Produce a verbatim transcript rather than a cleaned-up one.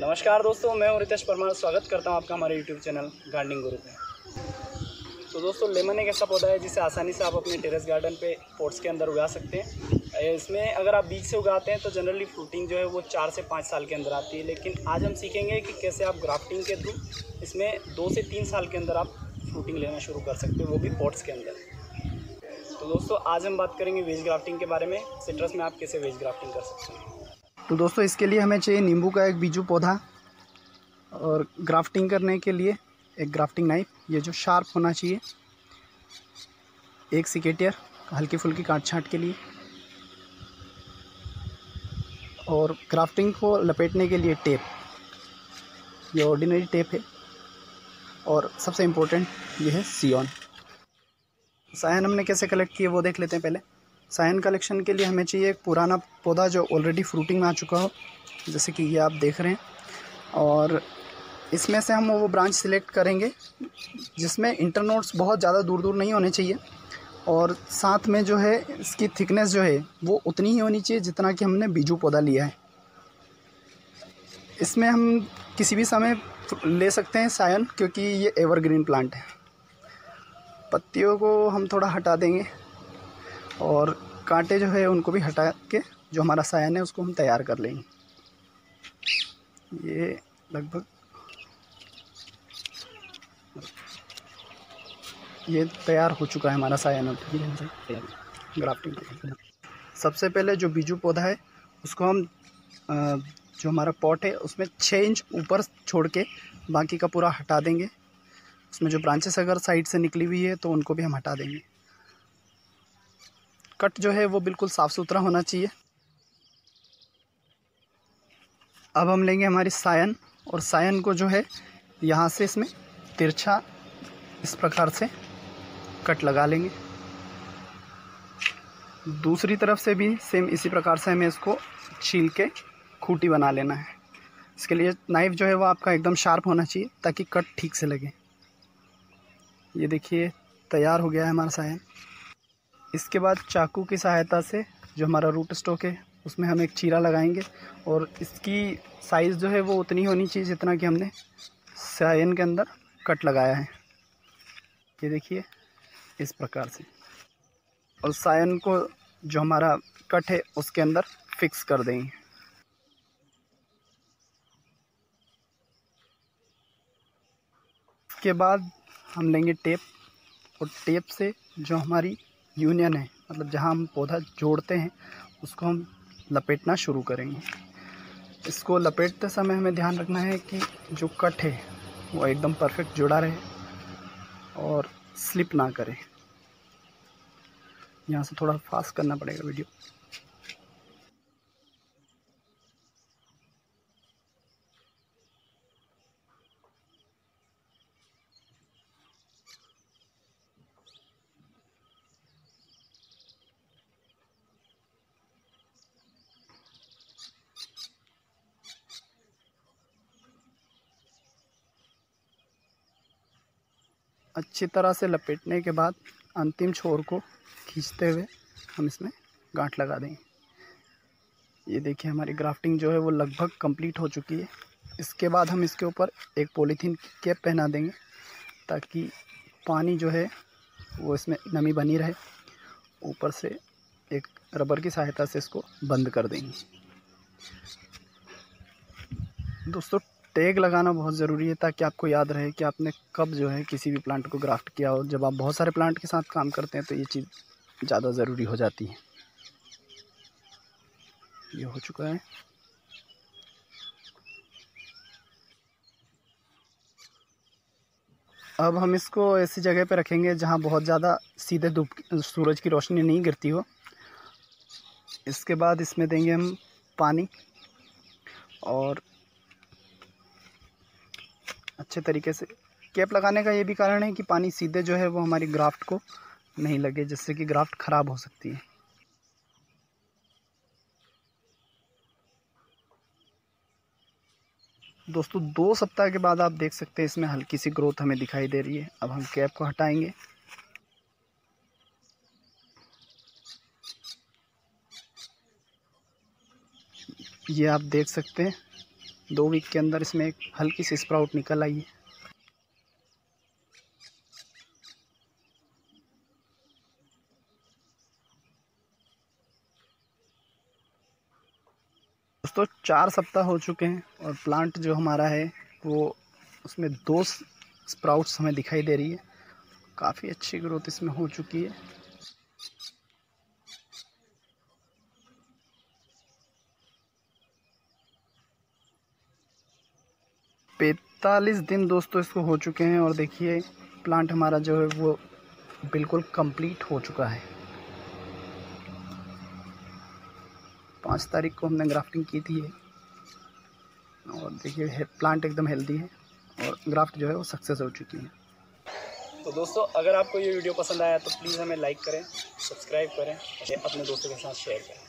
नमस्कार दोस्तों, मैं हूं रितेश परमार। स्वागत करता हूं आपका हमारे यूट्यूब चैनल गार्डनिंग गुरु में। तो दोस्तों, लेमन एक ऐसा पौधा है जिसे आसानी से आप अपने टेरेस गार्डन पे पॉट्स के अंदर उगा सकते हैं। इसमें अगर आप बीज से उगाते हैं तो जनरली फ्रूटिंग जो है वो चार से पाँच साल के अंदर आती है, लेकिन आज हम सीखेंगे कि कैसे आप ग्राफ्टिंग के थ्रू इसमें दो से तीन साल के अंदर आप फ्रूटिंग लेना शुरू कर सकते हो, वो भी पॉट्स के अंदर। तो दोस्तों, आज हम बात करेंगे वेज ग्राफ्टिंग के बारे में। सिट्रस में आप कैसे वेज ग्राफ्टिंग कर सकते हैं। तो दोस्तों, इसके लिए हमें चाहिए नींबू का एक बीजू पौधा, और ग्राफ्टिंग करने के लिए एक ग्राफ्टिंग नाइफ, ये जो शार्प होना चाहिए, एक सिकेटियर हल्की फुल्की काट छाँट के लिए, और ग्राफ्टिंग को लपेटने के लिए टेप, ये ऑर्डिनरी टेप है, और सबसे इम्पोर्टेंट ये है सियोन। सायन हमने कैसे कलेक्ट किए वो देख लेते हैं। पहले सायन कलेक्शन के लिए हमें चाहिए एक पुराना पौधा जो ऑलरेडी फ्रूटिंग में आ चुका हो, जैसे कि ये आप देख रहे हैं, और इसमें से हम वो ब्रांच सिलेक्ट करेंगे जिसमें इंटरनोड्स बहुत ज़्यादा दूर दूर नहीं होने चाहिए, और साथ में जो है इसकी थिकनेस जो है वो उतनी ही होनी चाहिए जितना कि हमने बीजू पौधा लिया है। इसमें हम किसी भी समय ले सकते हैं सायन, क्योंकि ये एवरग्रीन प्लांट है। पत्तियों को हम थोड़ा हटा देंगे और कांटे जो है उनको भी हटा के जो हमारा सायन है उसको हम तैयार कर लेंगे। ये लगभग ये तैयार हो चुका है हमारा सायन। ग्राफ्टिंग सबसे पहले जो बीजू पौधा है उसको हम जो हमारा पॉट है उसमें छः इंच ऊपर छोड़ के बाकी का पूरा हटा देंगे। उसमें जो ब्रांचेस अगर साइड से निकली हुई है तो उनको भी हम हटा देंगे। कट जो है वो बिल्कुल साफ़ सुथरा होना चाहिए। अब हम लेंगे हमारी सायन, और सायन को जो है यहाँ से इसमें तिरछा इस प्रकार से कट लगा लेंगे। दूसरी तरफ से भी सेम इसी प्रकार से हमें इसको छील के खूंटी बना लेना है। इसके लिए नाइफ जो है वो आपका एकदम शार्प होना चाहिए ताकि कट ठीक से लगे। ये देखिए, तैयार हो गया है हमारा सायन। इसके बाद चाकू की सहायता से जो हमारा रूट स्टॉक है उसमें हम एक चीरा लगाएंगे, और इसकी साइज़ जो है वो उतनी होनी चाहिए जितना कि हमने सायन के अंदर कट लगाया है। ये देखिए, इस प्रकार से, और सायन को जो हमारा कट है उसके अंदर फिक्स कर देंगे। इसके बाद हम लेंगे टेप, और टेप से जो हमारी यूनियन है, मतलब जहां हम पौधा जोड़ते हैं, उसको हम लपेटना शुरू करेंगे। इसको लपेटते समय हमें ध्यान रखना है कि जो कट है वो एकदम परफेक्ट जुड़ा रहे और स्लिप ना करे। यहां से थोड़ा फास्ट करना पड़ेगा वीडियो। अच्छी तरह से लपेटने के बाद अंतिम छोर को खींचते हुए हम इसमें गांठ लगा देंगे। ये देखिए, हमारी ग्राफ्टिंग जो है वो लगभग कंप्लीट हो चुकी है। इसके बाद हम इसके ऊपर एक पॉलीथीन की कैप पहना देंगे ताकि पानी जो है वो इसमें नमी बनी रहे। ऊपर से एक रबर की सहायता से इसको बंद कर देंगे। दोस्तों, टैग लगाना बहुत ज़रूरी है ताकि आपको याद रहे कि आपने कब जो है किसी भी प्लांट को ग्राफ्ट किया हो। जब आप बहुत सारे प्लांट के साथ काम करते हैं तो ये चीज़ ज़्यादा ज़रूरी हो जाती है। ये हो चुका है। अब हम इसको ऐसी जगह पे रखेंगे जहाँ बहुत ज़्यादा सीधे धूप सूरज की रोशनी नहीं गिरती हो। इसके बाद इसमें देंगे हम पानी, और अच्छे तरीके से कैप लगाने का ये भी कारण है कि पानी सीधे जो है वो हमारी ग्राफ्ट को नहीं लगे, जिससे कि ग्राफ्ट ख़राब हो सकती है। दोस्तों, दो सप्ताह के बाद आप देख सकते हैं इसमें हल्की सी ग्रोथ हमें दिखाई दे रही है। अब हम कैप को हटाएंगे। ये आप देख सकते हैं दो वीक के अंदर इसमें एक हल्की सी स्प्राउट निकल आई है। तो चार सप्ताह हो चुके हैं और प्लांट जो हमारा है वो उसमें दो स्प्राउट्स हमें दिखाई दे रही है। काफ़ी अच्छी ग्रोथ इसमें हो चुकी है। पैंतालीस दिन दोस्तों इसको हो चुके हैं और देखिए प्लांट हमारा जो है वो बिल्कुल कंप्लीट हो चुका है। पाँच तारीख को हमने ग्राफ्टिंग की थी और देखिए प्लांट एकदम हेल्दी है और ग्राफ्ट जो है वो सक्सेस हो चुकी है। तो दोस्तों अगर आपको ये वीडियो पसंद आया तो प्लीज़ हमें लाइक करें, सब्सक्राइब करें और अपने दोस्तों के साथ शेयर करें।